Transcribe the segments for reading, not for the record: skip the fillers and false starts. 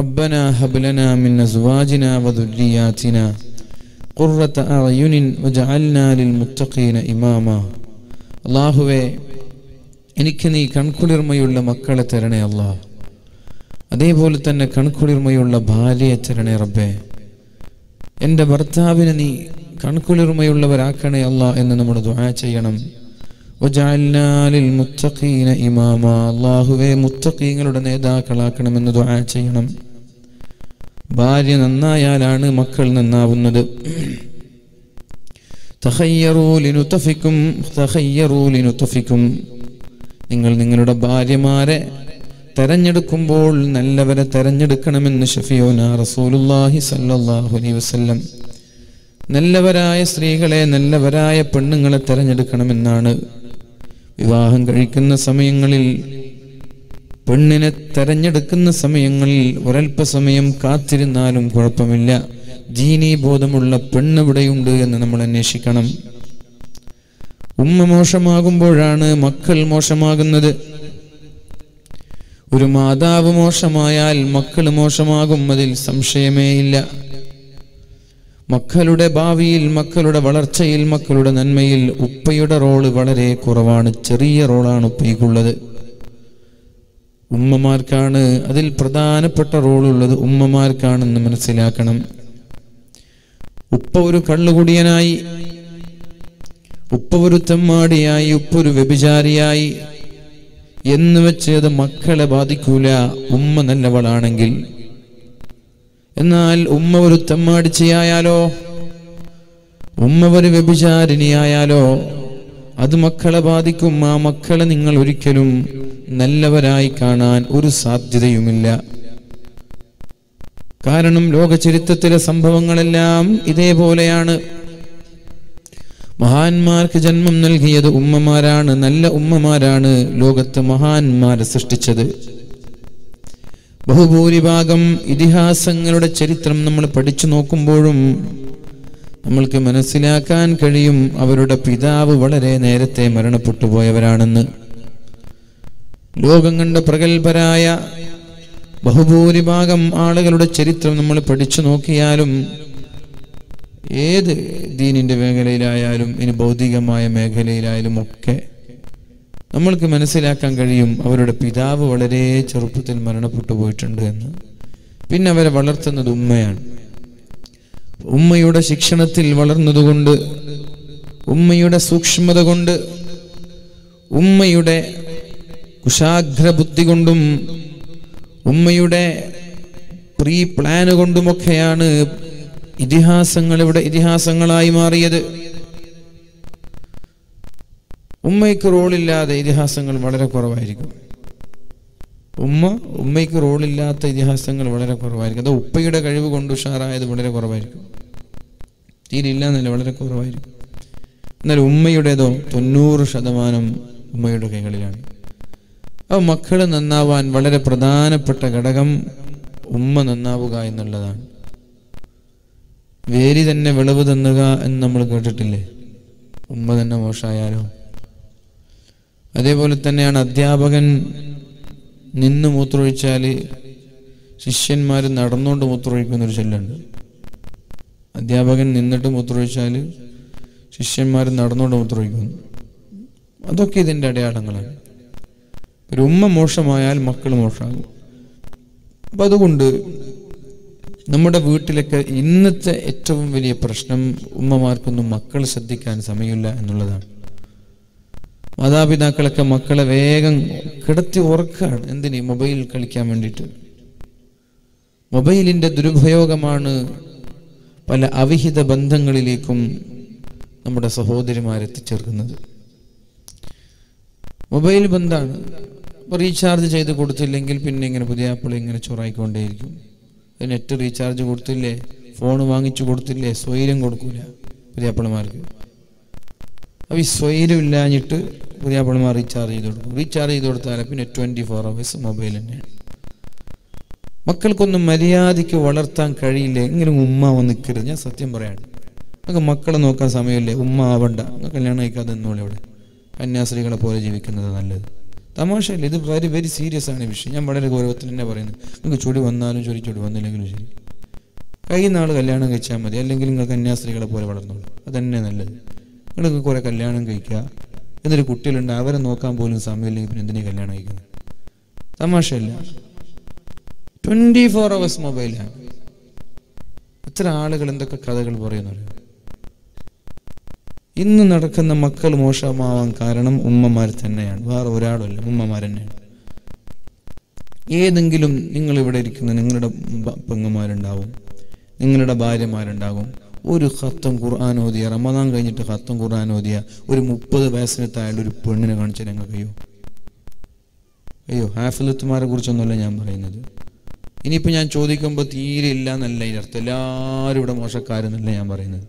ربنا هب لنا من أزواجنا وذرياتنا قرة أعين وجعلنا للمتقين إماما. الله എനിക്കീ കൺകുളിർമയുള്ള മക്കളെ തരണേ അല്ലാ, അതേപോലെ തന്നെ കൺകുളിർമയുള്ള ഭാര്യയെ തരണേ റബ്ബേ. എൻ്റെ ഭർത്താവിനെ നീ കൺകുളിർമയുള്ളവരാക്കണേ അല്ലാ എന്ന് നമ്മൾ ദുആ ചെയ്യണം. വജഅൽനാ ലിൽ മുത്തഖീന ഇമാമാ. അല്ലാഹുവേ, മുത്തഖീങ്ങളുടെ നേതാക്കളാക്കണമെന്ന് ദുആ ചെയ്യണം. ഭാര്യ നന്നായാലാണ് മക്കൾ നന്നാവുന്നത്. തഖയ്യറൂ ലിനുതഫികും തഖയ്യറൂ ലിനുതഫികും. നിങ്ങൾ നിങ്ങളുടെ ഭാര്യമാരെ തെരഞ്ഞെടുക്കുമ്പോൾ നല്ലവരെ തെരഞ്ഞെടുക്കണമെന്ന് ഷഫീഉന റസൂലുള്ളാഹി സല്ലല്ലാഹു അലൈഹി വസല്ലം നല്ലവരായ സ്ത്രീകളെ, നല്ലവരായ പെണ്ണുങ്ങളെ തെരഞ്ഞെടുക്കണമെന്നാണ്. വിവാഹം കഴിക്കുന്ന സമയങ്ങളിൽ, പെണ്ണിനെ തെരഞ്ഞെടുക്കുന്ന സമയങ്ങളിൽ ഒരൽപ്പസമയം കാത്തിരുന്നാലും കുഴപ്പമില്ല. ദീനീ ബോധമുള്ള പെണ്ണ് ഇവിടെയുണ്ട് എന്ന് നമ്മൾ അന്വേഷിക്കണം. ഉമ്മ മോശമാകുമ്പോഴാണ് മക്കൾ മോശമാകുന്നത്. ഒരു മാതാവ് മോശമായാൽ മക്കൾ മോശമാകും, അതിൽ സംശയമേയില്ല. മക്കളുടെ ഭാവിയിൽ, മക്കളുടെ വളർച്ചയിൽ, മക്കളുടെ നന്മയിൽ ഉപ്പയുടെ റോള് വളരെ കുറവാണ്. ചെറിയ റോളാണ് ഉപ്പയ്ക്കുള്ളത്. ഉമ്മമാർക്കാണ് അതിൽ പ്രധാനപ്പെട്ട റോളുള്ളത്. ഉമ്മമാർക്കാണെന്ന് മനസ്സിലാക്കണം. ഉപ്പ ഒരു കള്ളുകുടിയനായി, ഉപ്പ ഒരു തെമ്മാടിയായി, ഉപ്പ ഒരു വ്യഭിചാരിയായി എന്ന് വെച്ച് അത് മക്കളെ ബാധിക്കൂല, ഉമ്മ നല്ലവളാണെങ്കിൽ. എന്നാൽ ഉമ്മ ഒരു തെമ്മാടിച്ചയായാലോ, ഉമ്മ ഒരു വ്യഭിചാരിണിയായാലോ അത് മക്കളെ ബാധിക്കും. ആ മക്കളെ നിങ്ങൾ ഒരിക്കലും നല്ലവരായി കാണാൻ ഒരു സാധ്യതയുമില്ല. കാരണം ലോക ചരിത്രത്തിലെ സംഭവങ്ങളെല്ലാം ഇതേപോലെയാണ്. മഹാന്മാർക്ക് ജന്മം നൽകിയത് ഉമ്മമാരാണ്. നല്ല ഉമ്മമാരാണ് ലോകത്ത് മഹാന്മാരെ സൃഷ്ടിച്ചത്. ബഹുഭൂരിഭാഗം ഇതിഹാസങ്ങളുടെ ചരിത്രം നമ്മൾ പഠിച്ചു നോക്കുമ്പോഴും നമ്മൾക്ക് മനസ്സിലാക്കാൻ കഴിയും അവരുടെ പിതാവ് വളരെ നേരത്തെ മരണപ്പെട്ടു പോയവരാണെന്ന്. ലോകം കണ്ട പ്രഗത്ഭരായ ബഹുഭൂരിഭാഗം ആളുകളുടെ ചരിത്രം നമ്മൾ പഠിച്ചു നോക്കിയാലും, ഏത് ദീനിൻ്റെ മേഖലയിലായാലും, ഇനി ഭൗതികമായ മേഖലയിലായാലും ഒക്കെ നമ്മൾക്ക് മനസ്സിലാക്കാൻ കഴിയും അവരുടെ പിതാവ് വളരെ ചെറുപ്പത്തിൽ മരണപ്പെട്ടു പോയിട്ടുണ്ട് എന്ന്. പിന്നെ അവരെ വളർത്തുന്നത് ഉമ്മയാണ്. ഉമ്മയുടെ ശിക്ഷണത്തിൽ വളർന്നതുകൊണ്ട്, ഉമ്മയുടെ സൂക്ഷ്മത കൊണ്ട്, ഉമ്മയുടെ കുശാഗ്ര ബുദ്ധി കൊണ്ടും ഉമ്മയുടെ പ്രീ പ്ലാൻ കൊണ്ടുമൊക്കെയാണ് ഇതിഹാസങ്ങൾ ഇവിടെ ഇതിഹാസങ്ങളായി മാറിയത്. ഉമ്മയ്ക്ക് റോളില്ലാതെ ഇതിഹാസങ്ങൾ വളരെ കുറവായിരിക്കും. ഉമ്മയ്ക്ക് റോളില്ലാത്ത ഇതിഹാസങ്ങൾ വളരെ കുറവായിരിക്കും. അത് ഉപ്പയുടെ കഴിവ് കൊണ്ട് ഉഷാറായത് വളരെ കുറവായിരിക്കും. തീരില്ല എന്നല്ല, വളരെ കുറവായിരിക്കും. എന്നാൽ ഉമ്മയുടേതോ 90% ഉമ്മയുടെ കൈകളിലാണ്. ആ മക്കൾ നന്നാവാൻ വളരെ പ്രധാനപ്പെട്ട ഘടകം ഉമ്മ നന്നാവുക എന്നുള്ളതാണ്. വേരി തന്നെ വിളവ് തന്നുക എന്ന് നമ്മൾ കേട്ടിട്ടില്ലേ? ഉമ്മ തന്നെ മോശമായാലോ? അതേപോലെ തന്നെയാണ് അധ്യാപകൻ നിന്ന് മൂത്രമൊഴിച്ചാൽ ശിഷ്യന്മാർ നടന്നുകൊണ്ട് മൂത്രമൊഴിക്കുന്നൊരു ചൊല്ലുണ്ട്. അധ്യാപകൻ നിന്നിട്ട് മൂത്രമൊഴിച്ചാൽ ശിഷ്യന്മാർ നടന്നുകൊണ്ട് മൂത്രമൊഴിക്കുന്നു. അതൊക്കെ ഇതിൻ്റെ അടയാളങ്ങളാണ്. ഒരു ഉമ്മ മോശമായാൽ മക്കൾ മോശമാകും. അപ്പം അതുകൊണ്ട് നമ്മുടെ വീട്ടിലൊക്കെ ഇന്നത്തെ ഏറ്റവും വലിയ പ്രശ്നം ഉമ്മമാർക്കൊന്നും മക്കൾ ശ്രദ്ധിക്കാൻ സമയമില്ല എന്നുള്ളതാണ്. മാതാപിതാക്കളൊക്കെ മക്കളെ വേഗം കിടത്തി ഉറക്കുകയാണ്. എന്തിന്? മൊബൈൽ കളിക്കാൻ വേണ്ടിയിട്ട്. മൊബൈലിൻ്റെ ദുരുപയോഗമാണ് പല അവിഹിത ബന്ധങ്ങളിലേക്കും നമ്മുടെ സഹോദരിമാരെത്തിച്ചേർക്കുന്നത്. മൊബൈൽ ബന്ധമാണ്. അപ്പോൾ റീചാർജ് ചെയ്ത് കൊടുത്തില്ലെങ്കിൽ പിന്നെ ഇങ്ങനെ പുതിയ ആപ്പിൾ ഇങ്ങനെ ചൊറായിക്കൊണ്ടേയിരിക്കും. നെറ്റ് റീചാർജ് കൊടുത്തില്ലേ, ഫോൺ വാങ്ങിച്ചു കൊടുത്തില്ലേ, സ്വൈര്യം കൊടുക്കൂല പുതിയാപ്പിളമാർക്ക്. അപ്പോൾ ഈ സ്വൈര്യം ഇല്ലാഞ്ഞിട്ട് പുതിയാപ്പിളമാർ റീചാർജ് ചെയ്ത് കൊടുക്കും. റീചാർജ് ചെയ്ത് കൊടുത്താൽ പിന്നെ 24 hours മൊബൈൽ തന്നെയാണ്. മക്കൾക്കൊന്നും മര്യാദയ്ക്ക് വളർത്താൻ കഴിയില്ല. എങ്കിലും ഉമ്മ നിൽക്കരുത്. ഞാൻ സത്യം പറയാണ്, നിങ്ങൾക്ക് മക്കളെ നോക്കാൻ സമയമില്ലേ, ഉമ്മ ആവണ്ട, കല്യാണം കഴിക്കാതെ നിന്നോളെ. ഇവിടെ കന്യാസ്ത്രീകളെ പോലെ ജീവിക്കുന്നത് നല്ലത്. تماشى اللي ده very very serious أنا بيشي. أنا بدر غوري وطننا بارينا. ممكن شوي بندنا على شوي بندنا لكن شيء. كأي نار كليانا كي تشامد. يا لكن لكن كان ناس رجالا بوري بدرنا. هذا نني نلله. لكن كورا كليانا كي كيا. هذا لكوتة لنا أبدا نوكام بولن سامي لين بندني كليانا كي. تماشى اللي. 24 hours mobile هم. أترى آذار كلنا كذا كذا بورينا. إنه نركنا مكّل موسى ما وان كارنام أمّا مارثنّي عند بار ورياض ولا أمّا مارنّي. إيه دنقلهم إنغلي بدر يكنا إنغلدا بعّنا مارن داو، إنغلدا بايرة مارن داو. وري خاتم قرآن وديا رمضان غني تخاتم قرآن وديا. وري مُبّد بايسني تايل وري بورني نعانش لينغا كيو. أيوه هافلو تمارا غورشان ولا نعم برا إنادو. إني بنيان چودي كم بتيري إللا نللا يرتلا ري بذا موسى كارن نللا نعم برا إنادو.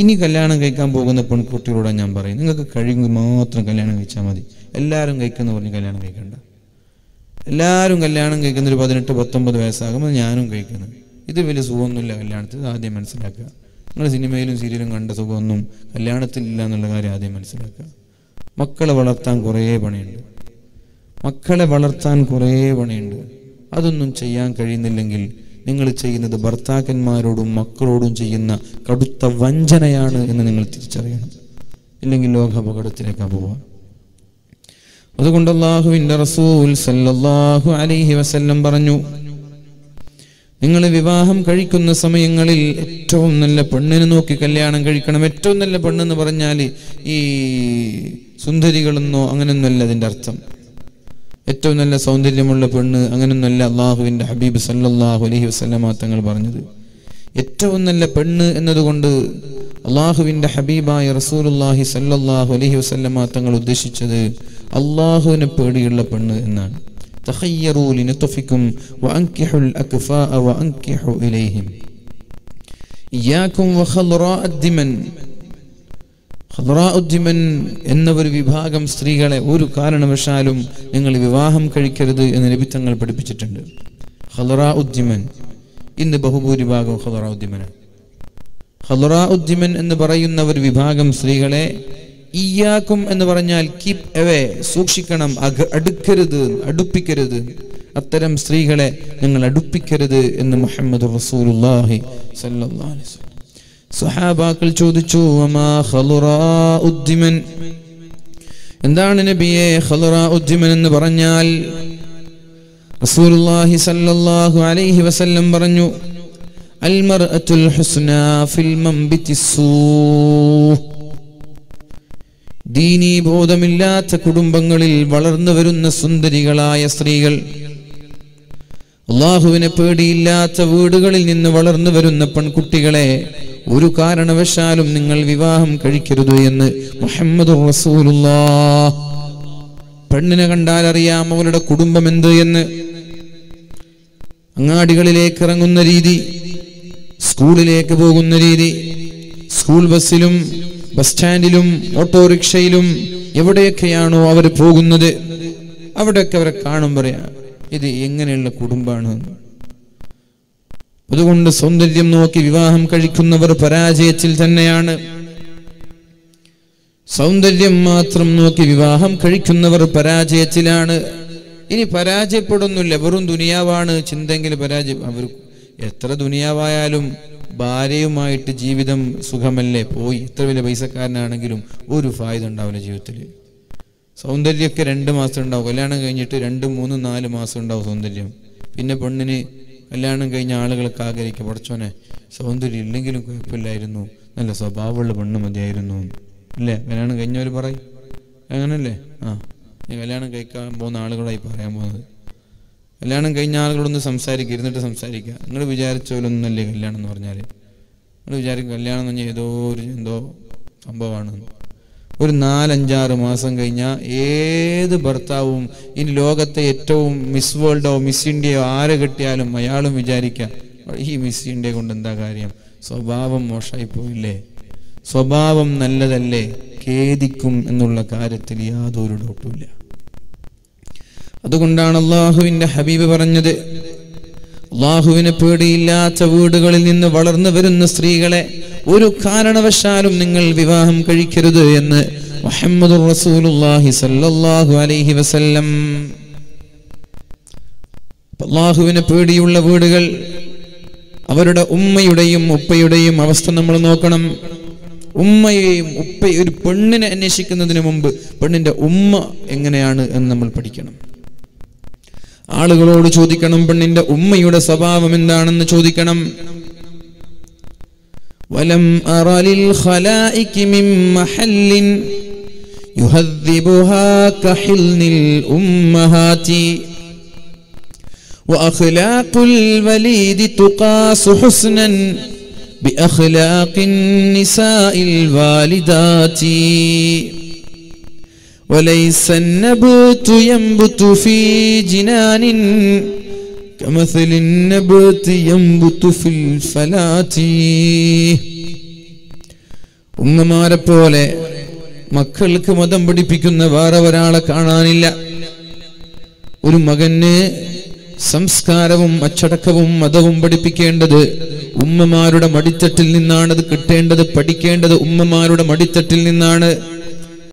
إني كلامنا كي كان بوجودنا بند كوتي رودا نعم باري، نعكا كارينغ ما أترن كلامنا كي شامادي، اللارون كي كنا ورني كلامنا كي كندا، اللارون كلامنا كي كندري بادرين تبتم بده ويسا، كمان يانون كي كنا، إذا فيلس سوون نللا كلامنا تلا هذه منسلا كا، نحن سينما يلون سيريلون غندا سوون نوم، كلامنا تلا نللا غاري هذه منسلا كا، مكّلة بارتان كوريه بنيند، مكّلة بارتان كوريه بنيند، هذا نون شيئان كارين دلنجيل. നിങ്ങൾ ചെയ്യുന്നത് ഭർത്താക്കന്മാരോടും മക്കളോടും ചെയ്യുന്ന കടുത്ത വഞ്ചനയാണ് എന്ന് നിങ്ങൾ തിരിച്ചറിയണം ഇല്ലെങ്കിൽ ലോകാപകടത്തിലേക്ക് പോവാം അതുകൊണ്ട് അല്ലാഹുവിൻ്റെ റസൂൽ സല്ലല്ലാഹു അലൈഹി വസല്ലം പറഞ്ഞു നിങ്ങൾ വിവാഹം കഴിക്കുന്ന സമയങ്ങളിൽ ഏറ്റവും നല്ല പെണ്ണിനെ നോക്കി കല്യാണം കഴിക്കണം ഏറ്റവും നല്ല പെണ്ണെന്ന് പറഞ്ഞാൽ ഈ സുന്ദരികളെന്നോ അങ്ങനെയൊന്നുമല്ല അതിന്റെ അർത്ഥം ഏറ്റവും നല്ല സൗന്ദര്യമുള്ള പെണ്ണ് അങ്ങനെയൊന്നുമല്ല അല്ലാഹുവിൻ്റെ ഹബീബ് സല്ലല്ലാഹു അലൈഹി വസല്ലമ തങ്ങൾ പറഞ്ഞു ഏറ്റവും നല്ല പെണ്ണ് എന്നതുകൊണ്ട് അല്ലാഹുവിൻ്റെ ഹബീബായ റസൂലുള്ളാഹി സല്ലല്ലാഹു അലൈഹി വസല്ലമ തങ്ങൾ ഉദ്ദേശിച്ചത് അല്ലാഹുവിനെ പേടിയുള്ള പെണ്ണ് എന്നാണ് തഖയ്യറൂ ലിനതഫികും വഅൻകിഹുൽ അക്ഫാ വഅൻകിഹു ഇലൈഹിം ഇയാകും വഖൽറാ അദ്മൻ ഖദറാഉദ്മൻ എന്ന ഒരു വിഭാഗം സ്ത്രീകളെ ഒരു കാരണവശാലും നിങ്ങൾ വിവാഹം കഴിക്കരുത് എന്ന് നബി തങ്ങൾ പഠിപ്പിച്ചിട്ടുണ്ട് ഖദറാഉദ്മൻ ഇന്ന് ബഹുഭൂരിഭാഗം ഖദറാഉദ്മനാണ് ഖദറാഉദ്മൻ എന്ന് പറയുന്ന ഒരു വിഭാഗം സ്ത്രീകളെ ഇയാക്കും എന്ന് പറഞ്ഞാൽ കീപ് അവേ സൂക്ഷിക്കണം അടുക്കരുത് അടുപ്പിക്കരുത് അത്തരം സ്ത്രീകളെ നിങ്ങൾ അടുപ്പിക്കരുത് എന്ന് മുഹമ്മദ് റസൂലുള്ളാഹി സല്ലല്ലാഹു അലൈഹി വസല്ലം സഹാബാക്കൾ ചോദിച്ചു വമാ ഖലറാഉദ്മൻ എന്താണ് നബിയേ ഖലറാഉദ്മൻ എന്ന് പറഞ്ഞാൽ റസൂലുള്ളാഹി സല്ലല്ലാഹു അലൈഹി വസല്ലം പറഞ്ഞു അൽ മർഅത്തുൽ ഹുസ്നാ ഫിൽ മംബിതിസ്സൂ ദീനി ബോധമില്ലാത്ത കുടുംബങ്ങളിൽ വളർന്നു വരുന്ന സുന്ദരികളായ സ്ത്രീകൾ അല്ലാഹുവിനെ പേടിയില്ലാത്ത വീടുകളിൽ നിന്ന് വളർന്നു വരുന്ന പെൺകുട്ടികളെ ഒരു കാരണവശാലും നിങ്ങൾ വിവാഹം കഴിക്കരുത് എന്ന് മുഹമ്മദ് റസൂലുള്ളാഹി പെണ്ണിനെ കണ്ടാൽ അറിയാം അവളുടെ കുടുംബം എന്ത് എന്ന് അങ്ങാടികളിലേക്ക് ഇറങ്ങുന്ന രീതി സ്കൂളിലേക്ക് പോകുന്ന രീതി സ്കൂൾ ബസ്സിലും ബസ് സ്റ്റാൻഡിലും ഓട്ടോറിക്ഷയിലും എവിടെയൊക്കെയാണോ അവർ പോകുന്നത് അവിടെയൊക്കെ അവരെ കാണും പറയാം ഇത് എങ്ങനെയുള്ള കുടുംബമാണ് അതുകൊണ്ട് സൗന്ദര്യം നോക്കി വിവാഹം കഴിക്കുന്നവർ പരാജയത്തിൽ തന്നെയാണ് സൗന്ദര്യം മാത്രം നോക്കി വിവാഹം കഴിക്കുന്നവർ പരാജയത്തിലാണ് ഇനി പരാജയപ്പെടുന്നില്ല വെറും ദുനിയാവാണ് ചിന്തെങ്കിൽ പരാജയം അവർ എത്ര ദുനിയാവായാലും ഭാര്യയുമായിട്ട് ജീവിതം സുഖമല്ലേ പോയി എത്ര വലിയ പൈസക്കാരനാണെങ്കിലും ഒരു ഫായിദ ഉണ്ടാവില്ല ജീവിതത്തിൽ സൗന്ദര്യമൊക്കെ രണ്ട് മാസം ഉണ്ടാവും കല്യാണം കഴിഞ്ഞിട്ട് 2, 3, 4 മാസം ഉണ്ടാവും സൗന്ദര്യം പിന്നെ പെണ്ണിന് കല്യാണം കഴിഞ്ഞ ആളുകളൊക്കെ ആഗ്രഹിക്കും പഠിച്ചോനെ സൗന്ദര്യം ഇല്ലെങ്കിലും കുഴപ്പമില്ലായിരുന്നു നല്ല സ്വഭാവമുള്ള പെണ്ണ് മതിയായിരുന്നു അല്ലേ കല്യാണം കഴിഞ്ഞവർ പറയും അങ്ങനല്ലേ ആ കല്യാണം കഴിക്കാൻ പോകുന്ന ആളുകളായി പറയാൻ പോകുന്നത് കല്യാണം കഴിഞ്ഞ ആളുകളൊന്ന് സംസാരിക്കുക ഇരുന്നിട്ട് സംസാരിക്കുക നിങ്ങൾ വിചാരിച്ചോലൊന്നല്ലേ കല്യാണം എന്ന് പറഞ്ഞാൽ നിങ്ങൾ വിചാരിക്കും കല്യാണം എന്ന് പറഞ്ഞാൽ ഏതോ ഒരു എന്തോ സംഭവമാണ് ഒരു നാലഞ്ചാറ് മാസം കഴിഞ്ഞാൽ ഏത് ഭർത്താവും ഈ ലോകത്തെ ഏറ്റവും മിസ് വേൾഡോ മിസ് ഇന്ത്യയോ ആരെ കിട്ടിയാലും അയാളും വിചാരിക്കുക ഈ മിസ് ഇന്ത്യ കൊണ്ട് എന്താ കാര്യം, സ്വഭാവം മോശമായി പോയില്ലേ, സ്വഭാവം നല്ലതല്ലേ, ഖേദിക്കും എന്നുള്ള കാര്യത്തിൽ യാതൊരു ഡൗട്ടുമില്ല. അതുകൊണ്ടാണ് അല്ലാഹുവിന്റെ ഹബീബ് പറഞ്ഞത്, അല്ലാഹുവിനെ പേടിയില്ലാത്ത വീടുകളിൽ നിന്ന് വളർന്നു വരുന്ന സ്ത്രീകളെ ഒരു കാരണവശാലും നിങ്ങൾ വിവാഹം കഴിക്കരുത് എന്ന് മുഹമ്മദുർ റസൂലുള്ളാഹി സല്ലല്ലാഹു അലൈഹി വസല്ലം. അല്ലാഹുവിനെ പേടിയുള്ള വീടുകൾ, അവരുടെ ഉമ്മയുടെയും ഉപ്പയുടെയും അവസ്ഥ നമ്മൾ നോക്കണം. ഉമ്മയെയും ഉപ്പയും ഒരു പെണ്ണിനെ അന്വേഷിക്കുന്നതിന് മുമ്പ് പെണ്ണിന്റെ ഉമ്മ എങ്ങനെയാണ് എന്ന് നമ്മൾ പഠിക്കണം. ആളുകളോട് ചോദിക്കണം പെണ്ണിന്റെ ഉമ്മയുടെ സ്വഭാവം എന്താണെന്ന് ചോദിക്കണം. വലം അറലിൽ ഖലാഇകി മിൻ മഹല്ലിൻ യുഹദ്ദിബുഹാ കഹിൽനിൽ ഉമ്മഹാതി വഅഖ്ലാഖുൽ വലീദി തുഖാസു ഹുസ്നൻ ബിഅഖ്ലാഖിൻ നിസാഇൽ വാലിദാതി وليس النبت ينبت في جنان كمثل النبت ينبت في الفلات. ഉമ്മമാരെ പോലെ മക്കൾക്ക് മതം പഠിപ്പിക്കുന്ന വേറെ ഒരാളെ കാണാനില്ല. ഒരു മകന് സംസ്കാരവും അച്ചടക്കവും മതവും പഠിപ്പിക്കേണ്ടത് ഉമ്മമാരുടെ മടിത്തട്ടിൽ നിന്നാണ്. അത് കിട്ടേണ്ടത്, പഠിക്കേണ്ടത് ഉമ്മമാരുടെ മടിത്തട്ടിൽ നിന്നാണ്.